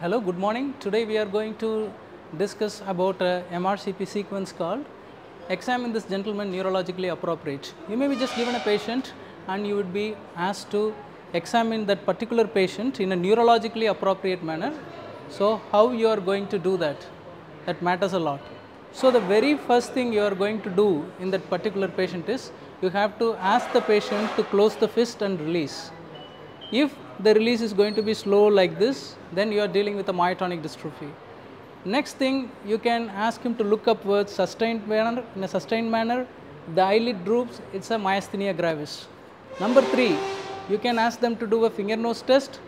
Hello, good morning. Today we are going to discuss about a MRCP sequence called examine this gentleman neurologically appropriate. You may be just given a patient and you would be asked to examine that particular patient in a neurologically appropriate manner. So, how you are going to do that? That matters a lot. So, the very first thing you are going to do in that particular patient is you have to ask the patient to close the fist and release. If the release is going to be slow like this, then you are dealing with a myotonic dystrophy. Next thing, you can ask him to look upwards in a sustained manner, the eyelid droops, it is a myasthenia gravis. Number 3, you can ask them to do a finger nose test,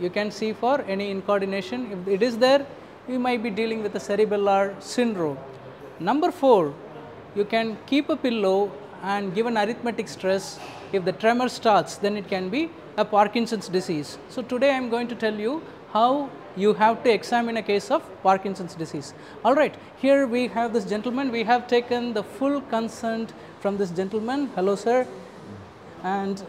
you can see for any incoordination. If it is there, you might be dealing with a cerebellar syndrome. Number 4, you can keep a pillow and give an arithmetic stress. If the tremor starts, then it can be a Parkinson's disease. So, today I am going to tell you how you have to examine a case of Parkinson's disease. All right, here we have this gentleman. We have taken the full consent from this gentleman. Hello, sir. And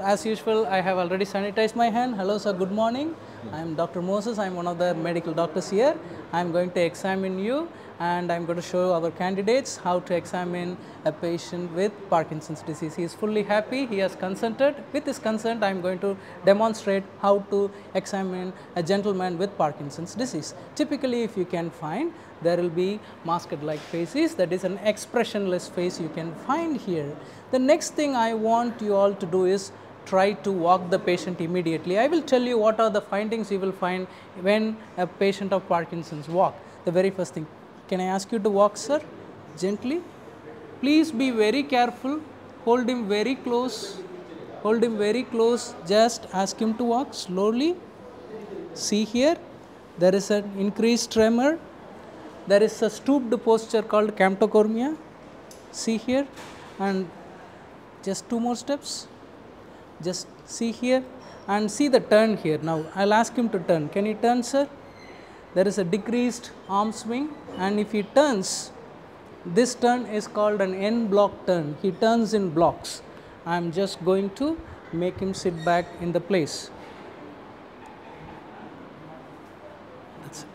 as usual, I have already sanitized my hand. Hello, sir. Good morning. I am Dr. Moses. I am one of the medical doctors here. I am going to examine you and I am going to show our candidates how to examine a patient with Parkinson's disease. He is fully happy. He has consented. With his consent, I am going to demonstrate how to examine a gentleman with Parkinson's disease. Typically, if you can find, there will be masked-like faces. That is an expressionless face you can find here. The next thing I want you all to do is try to walk the patient immediately. I will tell you what are the findings you will find when a patient of Parkinson's walk. The very first thing, can I ask you to walk, sir? Gently. Please be very careful. Hold him very close. Hold him very close. Just ask him to walk slowly. See here, there is an increased tremor. There is a stooped posture called camptocormia. See here, and just 2 more steps. Just see here and see the turn here. Now, I will ask him to turn. Can he turn, sir? There is a decreased arm swing, and if he turns, this turn is called an en bloc turn. He turns in blocks. I am just going to make him sit back in the place. That's it.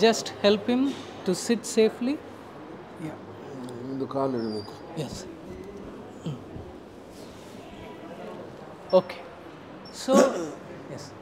Just help him to sit safely. Yes. Okay. So, yes.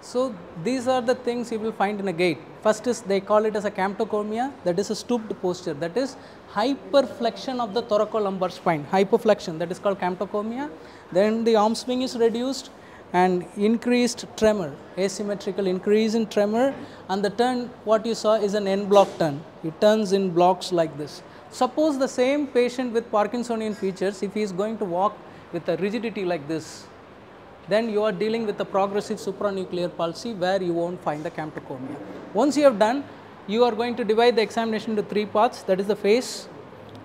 So, these are the things you will find in a gait. First is they call it as a camptocormia, that is a stooped posture, that is hyperflexion of the thoracolumbar spine, hyperflexion, that is called camptocormia. Then the arm swing is reduced and increased tremor, asymmetrical increase in tremor, and the turn what you saw is an en bloc turn. It turns in blocks like this. Suppose the same patient with Parkinsonian features, if he is going to walk with a rigidity like this, then you are dealing with a progressive supranuclear palsy where you won't find the camptocormia. Once you have done, you are going to divide the examination into 3 parts, that is the face,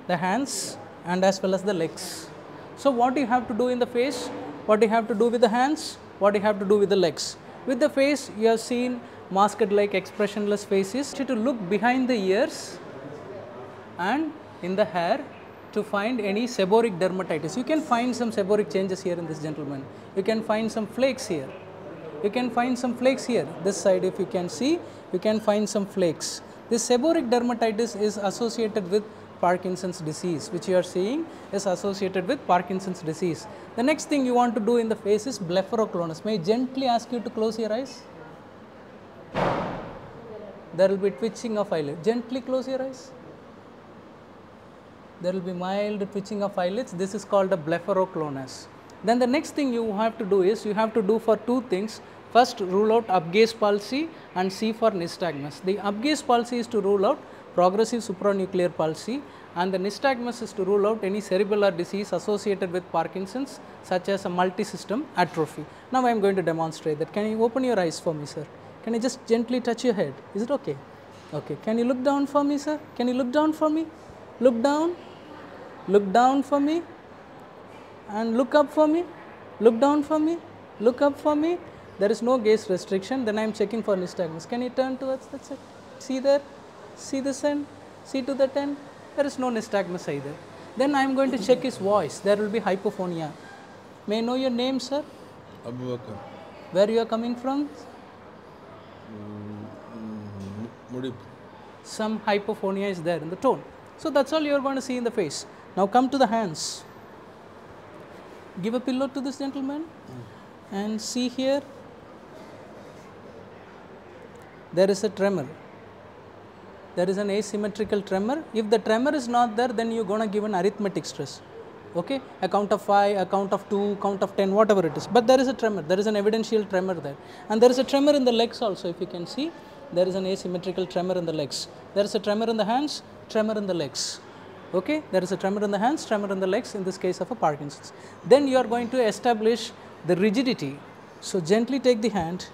the hands, and as well as the legs. So, what you have to do in the face, what you have to do with the hands, what you have to do with the legs. With the face, you have seen masked-like expressionless faces. To look behind the ears and in the hair to find any seborrheic dermatitis. You can find some seborrheic changes here in this gentleman. You can find some flakes here. You can find some flakes here. This side, if you can see, you can find some flakes. This seborrheic dermatitis is associated with Parkinson's disease, which you are seeing is associated with Parkinson's disease. The next thing you want to do in the face is blepharoclonus. May I gently ask you to close your eyes? There will be twitching of eyelid. Gently close your eyes. There will be mild twitching of eyelids. This is called a blepharoclonus. Then the next thing you have to do is you have to do for 2 things. First, rule out upgaze palsy and see for nystagmus. The upgaze palsy is to rule out progressive supranuclear palsy, and the nystagmus is to rule out any cerebellar disease associated with Parkinson's, such as a multi-system atrophy. Now, I am going to demonstrate that. Can you open your eyes for me, sir? Can you just gently touch your head? Is it okay? Okay. Can you look down for me, sir? Can you look down for me? Look down for me, and look up for me, look down for me, look up for me. There is no gaze restriction. Then I am checking for nystagmus. Can you turn towards that side? See there, see this end, see to that end. There is no nystagmus either. Then I am going to check his voice. There will be hypophonia. May I know your name, sir? Abu Bakr. Where you are coming from? Some hypophonia is there in the tone. So that's all you are going to see in the face. Now come to the hands. Give a pillow to this gentleman and see here. There is a tremor. There is an asymmetrical tremor. If the tremor is not there, then you are going to give an arithmetic stress. Okay, a count of 5, a count of 2, count of 10, whatever it is. But there is a tremor. There is an evidential tremor there. And there is a tremor in the legs also, if you can see. There is an asymmetrical tremor in the legs. There is a tremor in the hands, tremor in the legs. Okay, there is a tremor in the hands, tremor in the legs in this case of a Parkinson's. Then you are going to establish the rigidity. So gently take the hand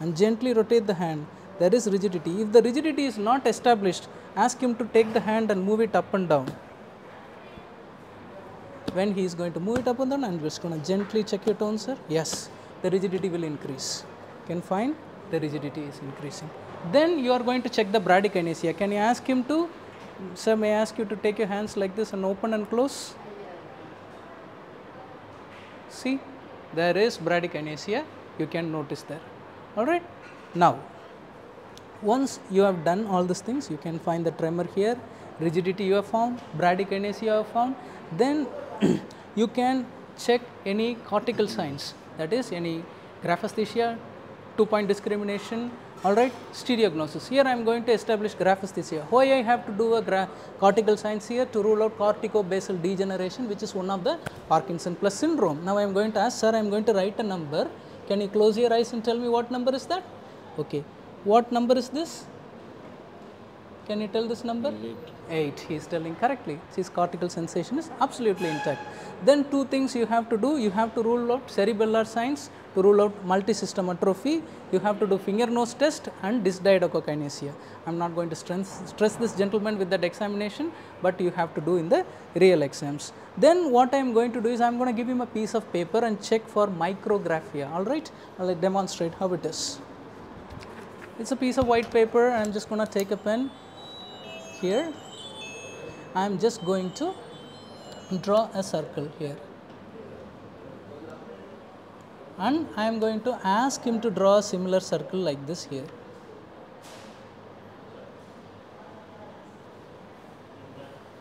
and gently rotate the hand. There is rigidity. If the rigidity is not established, ask him to take the hand and move it up and down. When he is going to move it up and down, I am just going to gently check your tone, sir. Yes, the rigidity will increase. Can find the rigidity is increasing. Then you are going to check the bradykinesia. Can you ask him to, sir, may I ask you to take your hands like this and open and close? See, there is bradykinesia. You can notice there. All right. Now, once you have done all these things, you can find the tremor here, rigidity you have found, bradykinesia you have found. Then you can check any cortical signs, that is any graphesthesia, two-point discrimination, all right, stereognosis. Here I am going to establish graphesthesia. Why I have to do a cortical signs here? To rule out corticobasal degeneration, which is one of the Parkinson plus syndrome. Now I am going to ask, sir, I am going to write a number. Can you close your eyes and tell me what number is that? Okay. What number is this? Can you tell this number? 8. He is telling correctly. His cortical sensation is absolutely intact. Then two things you have to do. You have to rule out cerebellar signs, to rule out multi-system atrophy. You have to do finger nose test and dysdiadochokinesia. I am not going to stress this gentleman with that examination, but you have to do in the real exams. Then what I am going to do is I am going to give him a piece of paper and check for micrographia. All right, I will demonstrate how it is. It is a piece of white paper. I am just going to take a pen here. I am just going to draw a circle here and I am going to ask him to draw a similar circle like this here.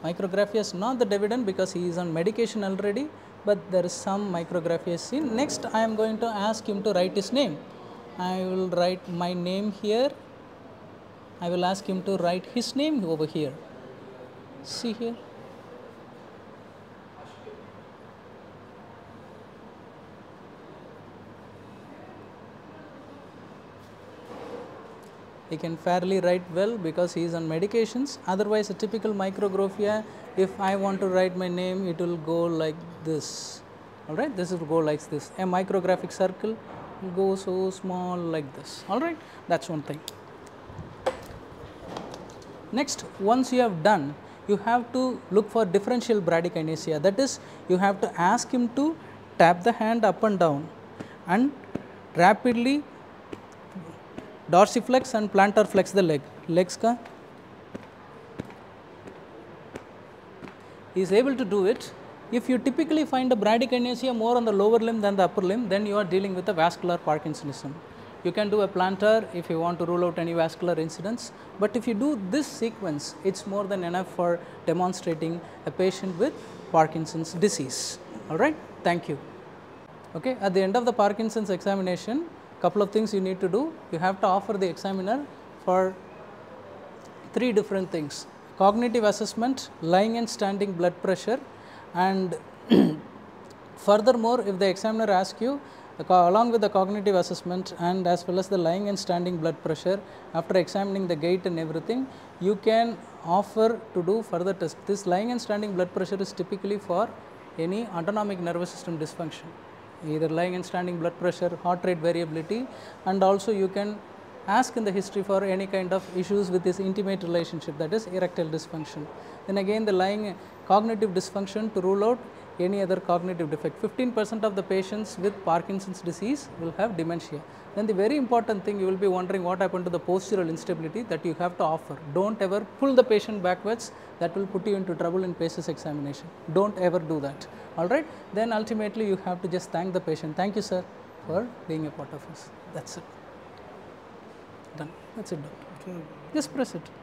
Micrographia is not that evident because he is on medication already, but there is some micrographia seen. Next I am going to ask him to write his name. I will write my name here. I will ask him to write his name over here. See here. He can fairly write well because he is on medications. Otherwise, a typical micrographia, if I want to write my name, it will go like this. All right, this will go like this. A micrographic circle will go so small like this. All right, that's one thing. Next, once you have done, you have to look for differential bradykinesia. That is, you have to ask him to tap the hand up and down and rapidly dorsiflex and plantar flex the leg. Legs ka. He is able to do it. If you typically find a bradykinesia more on the lower limb than the upper limb, then you are dealing with a vascular parkinsonism. You can do a plantar if you want to rule out any vascular incidents, but if you do this sequence, it is more than enough for demonstrating a patient with Parkinson's disease. All right, thank you. Okay, at the end of the Parkinson's examination, couple of things you need to do. You have to offer the examiner for 3 different things: cognitive assessment, lying and standing blood pressure, and furthermore, if the examiner asks you, along with the cognitive assessment and as well as the lying and standing blood pressure, after examining the gait and everything, you can offer to do further test. This lying and standing blood pressure is typically for any autonomic nervous system dysfunction, either lying and standing blood pressure, heart rate variability, and also you can ask in the history for any kind of issues with this intimate relationship, that is erectile dysfunction. Then again the lying cognitive dysfunction to rule out any other cognitive defect. 15% of the patients with Parkinson's disease will have dementia. Then the very important thing, you will be wondering what happened to the postural instability that you have to offer. Don't ever pull the patient backwards, that will put you into trouble in PACES examination. Don't ever do that, all right. Then ultimately you have to just thank the patient. Thank you, sir, for being a part of us. That's it. Done. That's it, doctor. Okay. Just press it.